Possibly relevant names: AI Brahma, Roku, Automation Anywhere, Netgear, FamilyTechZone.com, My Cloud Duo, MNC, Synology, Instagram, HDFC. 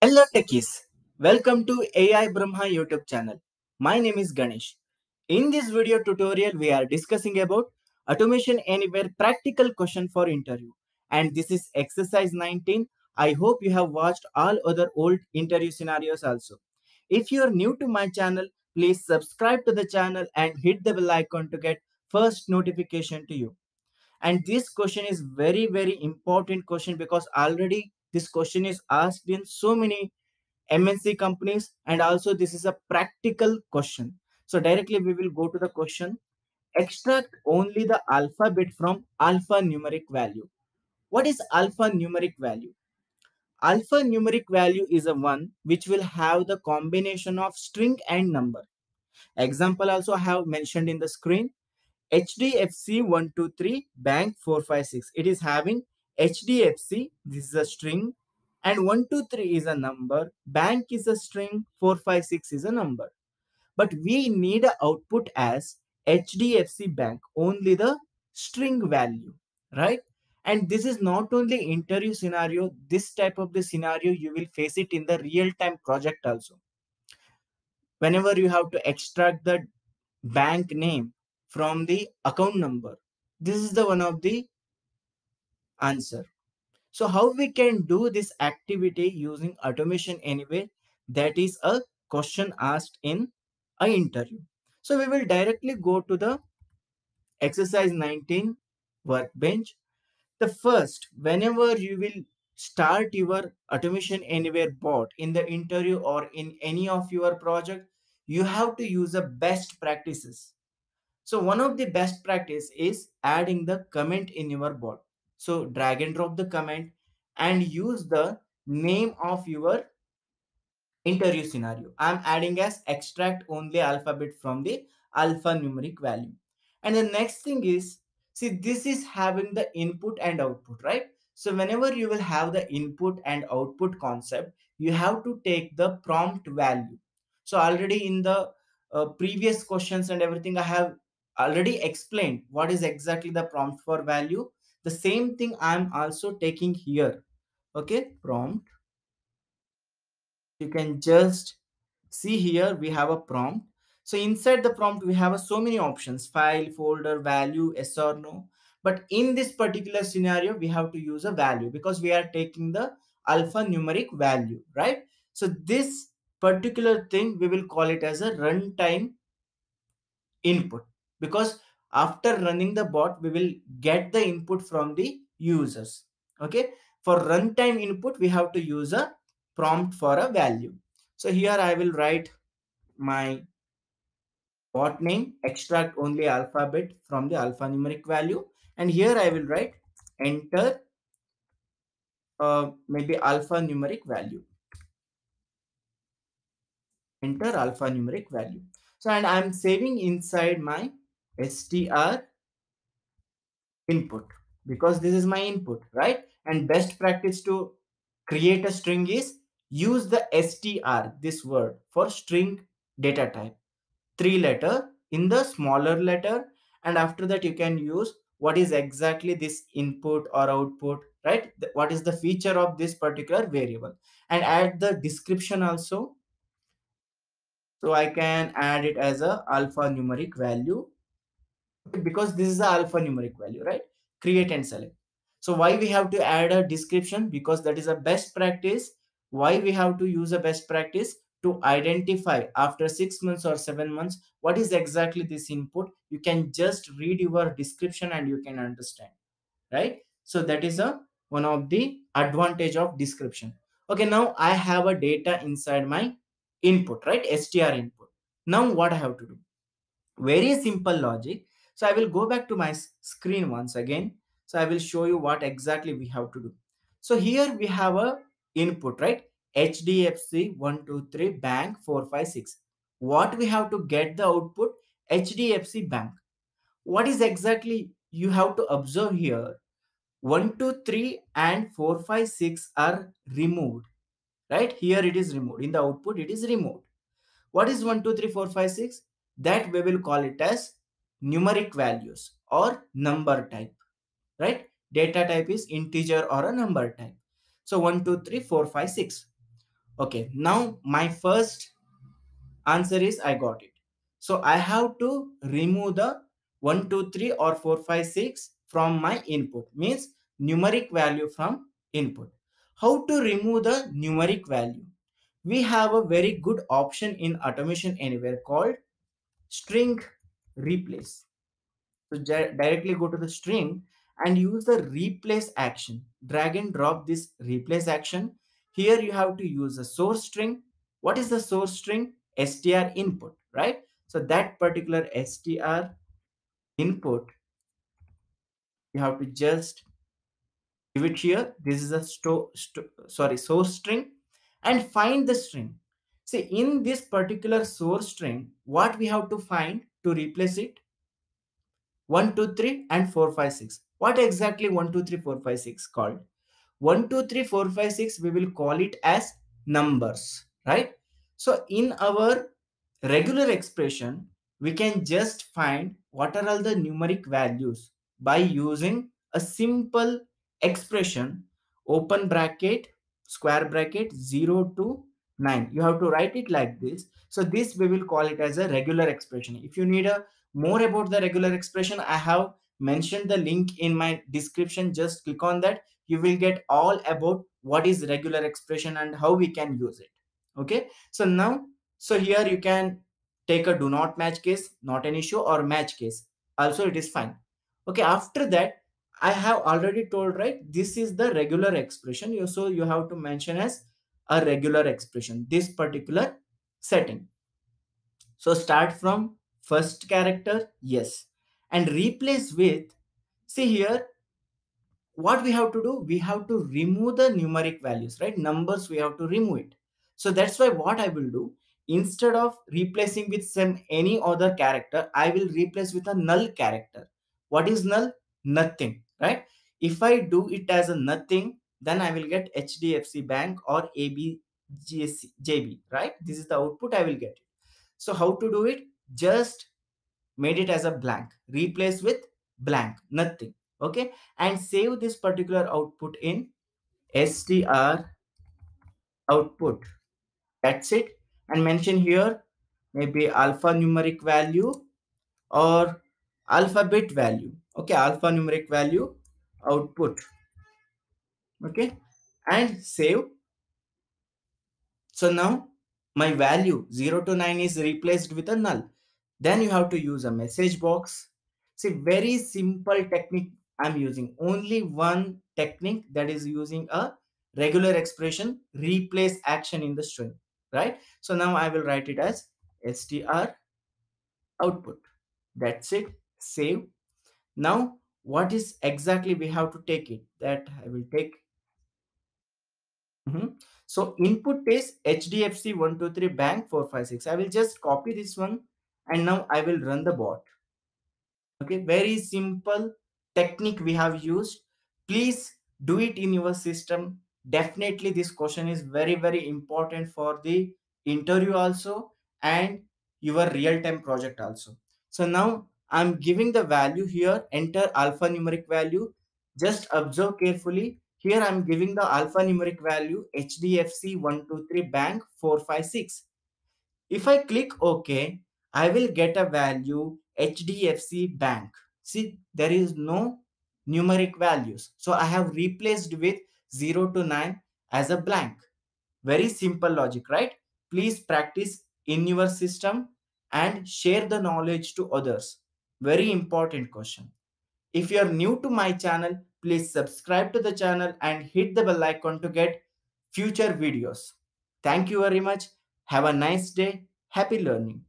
Hello techies, welcome to AI Brahma YouTube channel. My name is Ganesh. In this video tutorial, we are discussing about Automation Anywhere practical question for interview. And this is exercise 19. I hope you have watched all other old interview scenarios also. If you are new to my channel, please subscribe to the channel and hit the bell icon to get first notification to you. And this question is very important question because already this question is asked in so many MNC companies, and also this is a practical question. So directly we will go to the question. Extract only the alphabet from alphanumeric value. What is alphanumeric value? Alphanumeric value is a one which will have the combination of string and number. Example also I have mentioned in the screen. HDFC 123 bank 456. It is having HDFC, this is a string, and 123 is a number, bank is a string, 456 is a number. But we need an output as HDFC bank, only the string value, right? And this is not only interview scenario, this type of the scenario you will face it in the real-time project also. Whenever you have to extract the bank name from the account number, this is the one of the answer. So how we can do this activity using Automation Anywhere? That is a question asked in an interview. So we will directly go to the exercise 19 workbench. The first, whenever you will start your Automation Anywhere bot in the interview or in any of your project, you have to use the best practices. So one of the best practice is adding the comment in your bot. So drag and drop the comment and use the name of your interview scenario. I'm adding as extract only alphabet from the alphanumeric value. And the next thing is, see, this is having the input and output, right? So whenever you will have the input and output concept, you have to take the prompt value. So already in the previous questions and everything, I have already explained what is exactly the prompt for value. The same thing I'm also taking here. Okay, prompt. You can just see here we have a prompt. So inside the prompt, we have so many options, file, folder, value, yes or no. But in this particular scenario, we have to use a value because we are taking the alphanumeric value, right? So this particular thing, we will call it as a runtime input because after running the bot, we will get the input from the users. Okay. For runtime input, we have to use a prompt for a value. So here I will write my bot name, extract only alphabet from the alphanumeric value. And here I will write enter maybe alphanumeric value. Enter alphanumeric value. So, and I'm saving inside my str input because this is my input, right? And best practice to create a string is use the str, this word for string data type, 3 letter in the smaller letter, and after that you can use what is exactly this input or output, right? What is the feature of this particular variable, and add the description also. So I can add it as a alphanumeric value because this is the alphanumeric value, right? Create and select. So why we have to add a description? Because that is a best practice. Why we have to use a best practice? To identify after 6 months or 7 months what is exactly this input. You can just read your description and you can understand, right? So that is a one of the advantage of description. Okay, now I have a data inside my input, right? str input. Now what I have to do? Very simple logic. So I will go back to my screen once again. So I will show you what exactly we have to do. So here we have a input, right? HDFC 123 bank 456. What we have to get the output? HDFC bank. What is exactly you have to observe here? 123 and 456 are removed, right? Here it is removed. In the output, it is removed. What is 123, 456? That we will call it as numeric values or number type, right? Data type is integer or a number type. So 1 2 3 4 5 6. Okay, now my first answer is I got it. So I have to remove the 1, 2, 3 or 4, 5, 6 from my input, means numeric value from input. How to remove the numeric value? We have a very good option in Automation Anywhere called string replace. So directly go to the string and use the replace action. Drag and drop this replace action. Here you have to use a source string. What is the source string? Str input, right? So that particular str input, you have to just give it here. This is a source string, and find the string. See, in this particular source string, what we have to find to replace it? 1, 2, 3 and 4, 5, 6. What exactly 1, 2, 3, 4, 5, 6 called? 1, 2, 3, 4, 5, 6, we will call it as numbers, right? So in our regular expression, we can just find what are all the numeric values by using a simple expression, open bracket, square bracket, 0 to 9. You have to write it like this. So this we will call it as a regular expression. If you need more about the regular expression, I have mentioned the link in my description. Just click on that. You will get all about what is regular expression and how we can use it. Okay. So now, so here you can take a do not match case, not an issue, or match case. Also, it is fine. Okay. After that, I have already told, right? This is the regular expression. So you have to mention as a regular expression, this particular setting. So start from first character. Yes. And replace with, see here, what we have to do? We have to remove the numeric values, right? Numbers, we have to remove it. So that's why what I will do, instead of replacing with any other character, I will replace with a null character. What is null? Nothing, right? If I do it as a nothing, then I will get HDFC Bank or ABJB, right? This is the output I will get. So how to do it? Just made it as a blank, replace with blank, nothing. Okay. And save this particular output in str output. That's it. And mention here, maybe alphanumeric value or alphabet value. Okay. Alphanumeric value output. Okay. And save. So now my value 0 to 9 is replaced with a null. Then you have to use a message box. See, very simple technique I'm using. Only one technique, that is using a regular expression, replace action in the string, right? So now I will write it as str output. That's it. Save. Now, what is exactly we have to take it? That I will take. So input is HDFC 123 Bank 456. I will just copy this one. And now I will run the bot. Okay, very simple technique we have used. Please do it in your system. Definitely this question is very, very important for the interview also and your real-time project also. So now I'm giving the value here, enter alphanumeric value. Just observe carefully. Here I'm giving the alphanumeric value HDFC 123 Bank 456. If I click OK, I will get a value HDFC Bank. See, there is no numeric values. So I have replaced with 0 to 9 as a blank. Very simple logic, right? Please practice in your system and share the knowledge to others. Very important question. If you are new to my channel, please subscribe to the channel and hit the bell icon to get future videos. Thank you very much. Have a nice day. Happy learning.